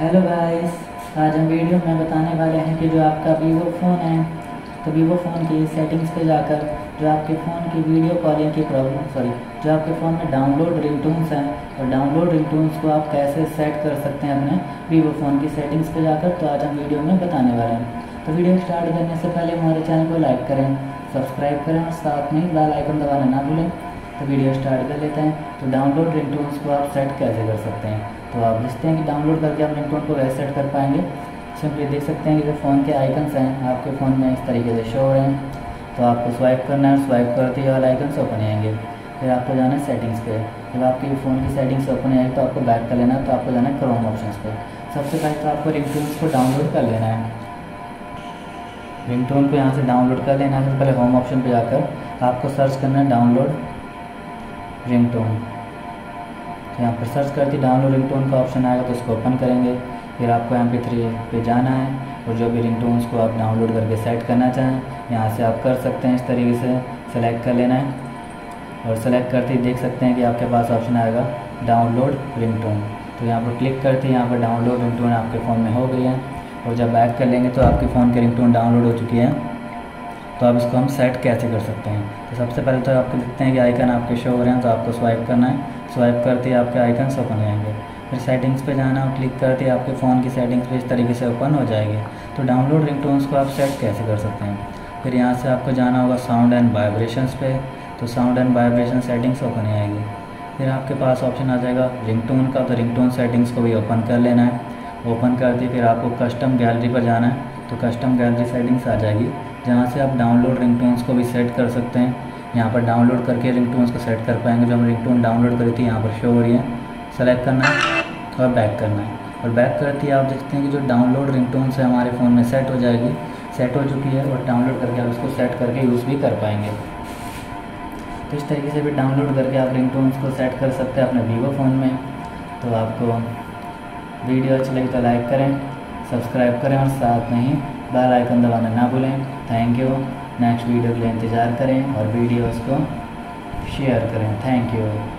Hello guys, आज हम video में बताने वाले हैं कि जो आपका वीवो फ़ोन है तो वीवो फ़ोन की सेटिंग्स पे जाकर जो आपके फ़ोन की वीडियो कॉलिंग की प्रॉब्लम जो आपके फ़ोन में डाउनलोड रिंगटोन्स हैं और डाउनलोड रिंगटोन्स को आप कैसे सेट कर सकते हैं अपने वीवो फ़ोन की सेटिंग्स पे जाकर, तो आज हम वीडियो में बताने वाले हैं। तो वीडियो स्टार्ट करने से पहले हमारे चैनल को लाइक करें, सब्सक्राइब करें और साथ में बेल आइकन दबाना ना भूलें। तो वीडियो स्टार्ट कर लेते हैं। तो डाउनलोड रिंगटोन्स को आप सेट कैसे कर सकते हैं, तो आप देखते हैं कि डाउनलोड करके आप रिंगटोन को वैसे सेट कर पाएंगे। सिंपली देख सकते हैं कि जो फ़ोन के आइकन्स हैं आपके फ़ोन में इस तरीके से शो हो रहे हैं, तो आपको स्वाइप करना है। स्वाइप करते ही वाला आइकन्स ओपन आएंगे, फिर आपको जाना है सेटिंग्स पे। जब आपके फ़ोन की सेटिंग्स ओपन आएगी तो आपको बैक कर लेना है, तो आपको जाना है क्रोम ऑप्शन पर। सबसे पहले तो आपको रिंगटोन्स को डाउनलोड कर लेना है। रिंगटोन को यहाँ से डाउनलोड कर लेना है। पहले होम ऑप्शन पर जाकर आपको सर्च करना है डाउनलोड रिंगटोन। तो यहाँ पर सर्च करते ही डाउनलोड रिंगटोन का ऑप्शन आएगा, तो उसको ओपन करेंगे। फिर आपको MP3 पे जाना है और जो भी रिंगटोन्स को आप डाउनलोड करके सेट करना चाहें यहाँ से आप कर सकते हैं। इस तरीके से सेलेक्ट कर लेना है और सेलेक्ट करते ही देख सकते हैं कि आपके पास ऑप्शन आएगा डाउनलोड रिंगटोन। तो यहाँ पर क्लिक करते ही यहाँ पर डाउनलोड रिंगटोन आपके फ़ोन में हो गई है। और जब बैक कर लेंगे तो आपके फ़ोन के रिंगटोन डाउनलोड हो चुकी है। तो आप इसको हम सेट कैसे कर सकते हैं, तो सबसे पहले तो आपको देखते हैं कि आइकन आपके शो हो रहे हैं, तो आपको स्वाइप करना है। स्वाइप करते ही आपके आइकन ओपन आएंगे, फिर सेटिंग्स पे जाना और क्लिक करते ही आपके फ़ोन की सेटिंग्स पे इस तरीके से ओपन हो जाएगी। तो डाउनलोड रिंगटोन्स को आप सेट कैसे कर सकते हैं, फिर यहाँ से आपको जाना होगा साउंड एंड वाइब्रेशंस पे। तो sound and vibration settings open आएगी, फिर आपके पास ऑप्शन आ जाएगा रिंगटोन का। तो रिंगटोन सेटिंग्स को भी ओपन कर लेना है। ओपन करते ही फिर आपको कस्टम गैलरी पर जाना है, तो कस्टम गैलरी सेटिंग्स आ जाएगी, जहाँ से आप डाउनलोड रिंगटोन्स को भी सेट कर सकते हैं। यहाँ पर डाउनलोड करके रिंगटोन्स को सेट कर पाएंगे। जो हम रिंगटोन डाउनलोड करी थी यहाँ पर शो हो रही है। सेलेक्ट करना है और बैक करना है, और बैक करते ही आप देखते हैं कि जो डाउनलोड रिंगटोन्स है हमारे फ़ोन में सेट हो जाएगी, सेट हो चुकी है। और डाउनलोड करके आप इसको सेट करके यूज़ भी कर पाएंगे। तो इस तरीके से भी डाउनलोड करके आप रिंगटोन्स को सेट कर सकते हैं अपने वीवो फ़ोन में। तो आपको वीडियो अच्छी लगी तो लाइक करें, सब्सक्राइब करें और साथ में ही बेल आइकन दबाना ना भूलें। Thank you. नेक्स्ट वीडियो के लिए इंतज़ार करें और वीडियोस को शेयर करें। Thank you.